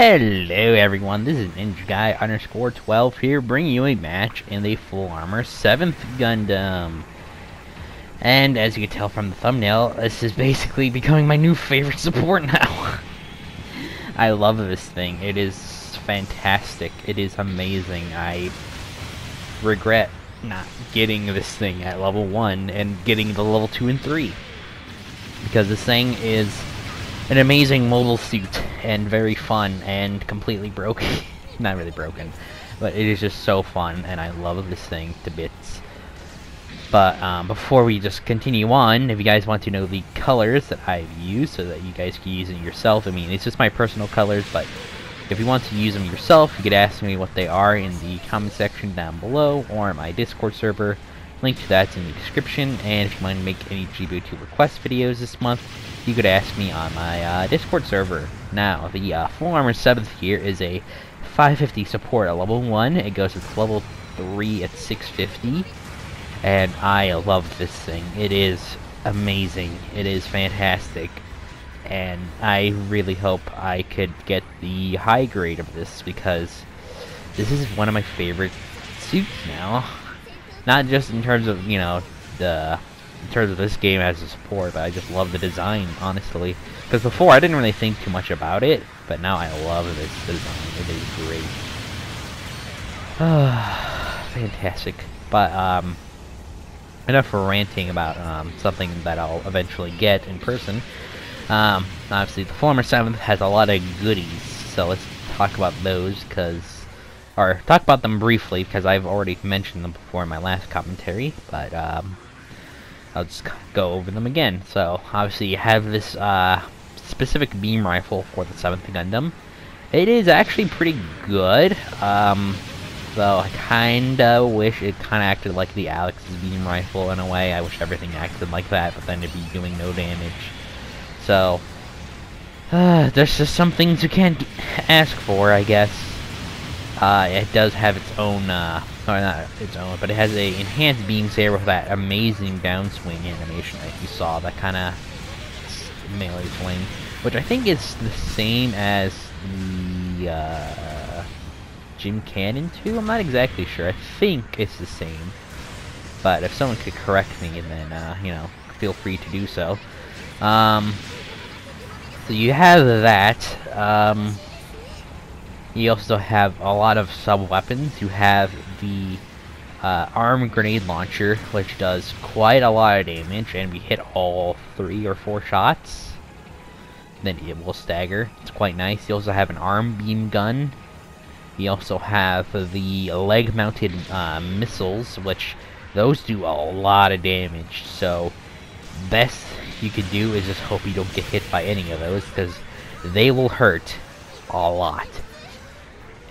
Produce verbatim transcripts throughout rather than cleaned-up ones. Hello everyone, this is NinjaGuy underscore twelve here, bringing you a match in the Full Armor seventh Gundam. And as you can tell from the thumbnail, this is basically becoming my new favorite support now. I love this thing, it is fantastic, it is amazing. I regret not getting this thing at level one and getting the level two and three. Because this thing is an amazing modal suit, and very fun, and completely broken. Not really broken, but it is just so fun, and I love this thing to bits. But um, before we just continue on, if you guys want to know the colors that I've used, so that you guys can use it yourself, I mean, it's just my personal colors, but if you want to use them yourself, you could ask me what they are in the comment section down below, or my Discord server. Link to that's in the description, and if you want to make any G B zero two request videos this month, you could ask me on my uh, Discord server. Now, the uh, Full Armor seventh here is a five fifty support at level one, it goes to level three at six fifty, and I love this thing. It is amazing, it is fantastic, and I really hope I could get the high grade of this, because this is one of my favorite suits now. Not just in terms of, you know, the, in terms of this game as a support, but I just love the design, honestly. Because before, I didn't really think too much about it, but now I love this design. It is great. Fantastic. But, um, enough for ranting about um, something that I'll eventually get in person. Um, obviously, the Full Armor seventh has a lot of goodies, so let's talk about those, because... or talk about them briefly, because I've already mentioned them before in my last commentary, but um, I'll just go over them again. So, obviously you have this uh, specific beam rifle for the seventh Gundam. It is actually pretty good, um, though I kinda wish it kinda acted like the Alex's beam rifle in a way. I wish everything acted like that, but then it'd be doing no damage. So, uh, there's just some things you can't ask for, I guess. Uh, it does have its own, uh, or not its own, but it has a enhanced beam saber with that amazing downswing animation that you saw, that kind of melee swing, which I think is the same as the, uh, G M Cannon two? I'm not exactly sure, I think it's the same, but if someone could correct me, then, uh, you know, feel free to do so. Um, so you have that, um... You also have a lot of sub-weapons. You have the uh, arm grenade launcher, which does quite a lot of damage, and we hit all three or four shots. Then it will stagger. It's quite nice. You also have an arm beam gun. You also have the leg-mounted uh, missiles, which those do a lot of damage. So, best you could do is just hope you don't get hit by any of those, because they will hurt a lot.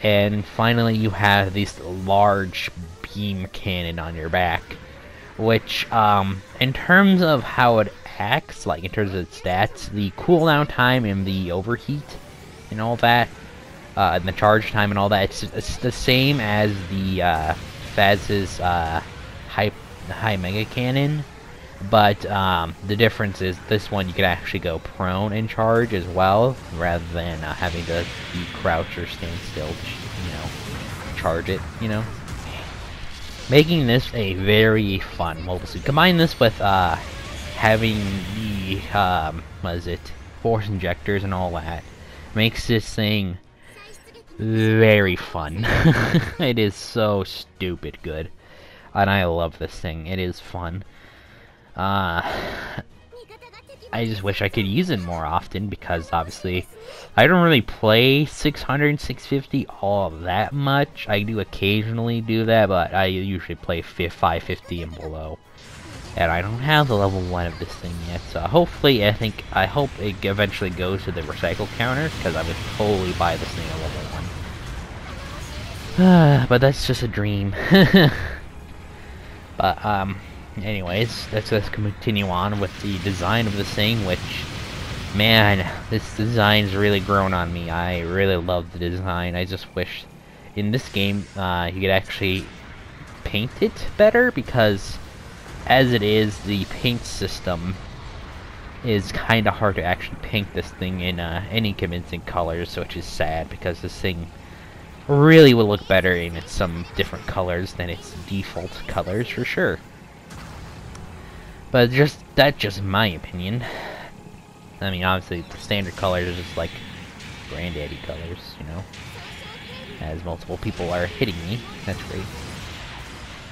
And finally you have this large beam cannon on your back, which um, in terms of how it acts, like in terms of its stats, the cooldown time and the overheat and all that, uh, and the charge time and all that, it's, it's the same as the uh, FAS's uh, high, high mega cannon, but um, the difference is this one you can actually go prone and charge as well, rather than uh, having to be crouch or stand still to, you know, charge it, you know. Making this a very fun mobile suit. Combine this with uh, having the, um, what is it, force injectors and all that, makes this thing very fun. It is so stupid good, and I love this thing, it is fun. Uh, I just wish I could use it more often, because obviously I don't really play six hundred, six fifty all that much. I do occasionally do that, but I usually play five fifty and below. And I don't have the level one of this thing yet, so hopefully, I think, I hope it eventually goes to the recycle counter, because I would totally buy this thing at level one. Uh, but that's just a dream. But, um, anyways, let's, let's continue on with the design of this thing, which, man, this design's really grown on me. I really love the design. I just wish, in this game, uh, you could actually paint it better, because as it is, the paint system is kind of hard to actually paint this thing in uh, any convincing colors, which is sad, because this thing really will look better in some different colors than its default colors, for sure. But just that's just my opinion. I mean, obviously, the standard colors are just like granddaddy colors, you know, as multiple people are hitting me. That's great.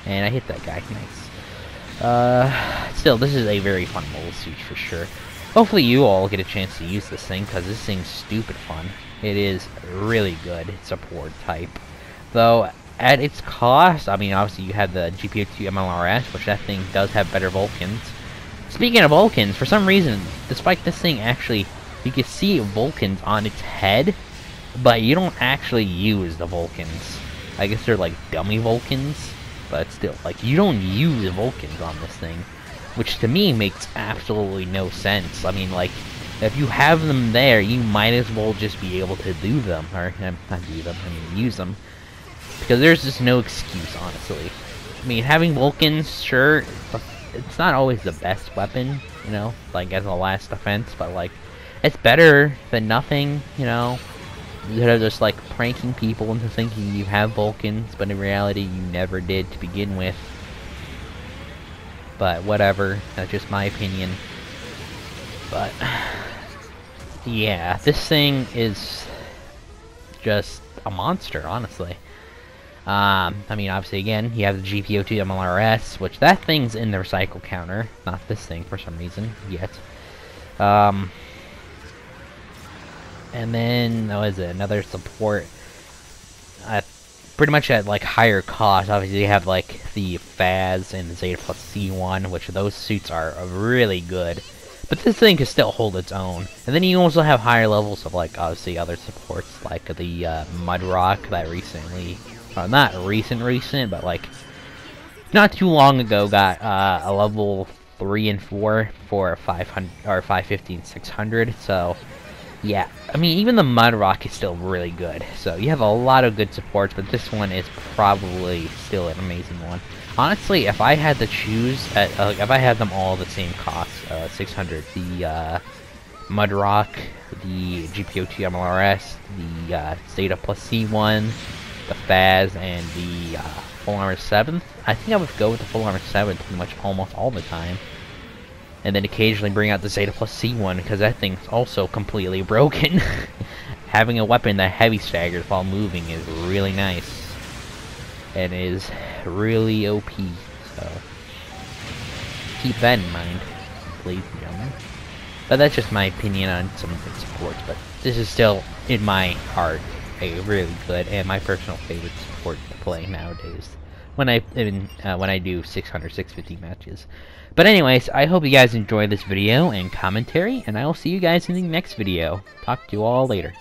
And I hit that guy. Nice. Uh, still, this is a very fun mobile suit for sure. Hopefully you all get a chance to use this thing, because this thing's stupid fun. It is really good. It's a poor type. Though, at its cost, I mean, obviously you have the G P zero two M L R S, which that thing does have better Vulcans. Speaking of Vulcans, for some reason, despite this thing actually, you can see Vulcans on its head, but you don't actually use the Vulcans. I guess they're like dummy Vulcans. But still, like, you don't use Vulcans on this thing, which to me makes absolutely no sense. I mean, like, if you have them there, you might as well just be able to do them, or um, not do them, I mean, use them, because there's just no excuse, honestly. I mean, having Vulcans, sure, it's not always the best weapon, you know, like, as a last defense, but, like, it's better than nothing, you know? They're just like pranking people into thinking you have Vulcans, but in reality you never did to begin with. But whatever, that's just my opinion. But yeah, this thing is just a monster, honestly. Um, I mean, obviously, again, you have the G P zero two M L R S, which that thing's in the recycle counter, not this thing for some reason yet. Um. And then, what is it, another support, uh, pretty much at, like, higher cost. Obviously, you have, like, the F A S and the Zeta Plus C one, which those suits are really good. But this thing can still hold its own. And then you also have higher levels of, like, obviously other supports, like the uh, Mudrock that recently, uh, not recent recent, but, like, not too long ago got uh, a level three and four for five hundred, or five fifty and six hundred, so... Yeah, I mean, even the Mudrock is still really good. So you have a lot of good supports, but this one is probably still an amazing one. Honestly, if I had to choose, at, uh, if I had them all the same cost, uh, six hundred, the uh, Mudrock, the G P zero two M L R S, the uh, Zeta Plus C one, the F A S, and the uh, Full Armor seventh, I think I would go with the Full Armor seventh pretty much almost all the time. And then occasionally bring out the Zeta Plus C one, because that thing's also completely broken. Having a weapon that heavy staggers while moving is really nice. And is really O P, so... keep that in mind, ladies and gentlemen. But that's just my opinion on some of the supports, but this is still, in my heart, a really good and my personal favorite support to play nowadays. When I even, uh, when I do six hundred, six fifty matches. But anyways, I hope you guys enjoyed this video and commentary, and I will see you guys in the next video. Talk to you all later.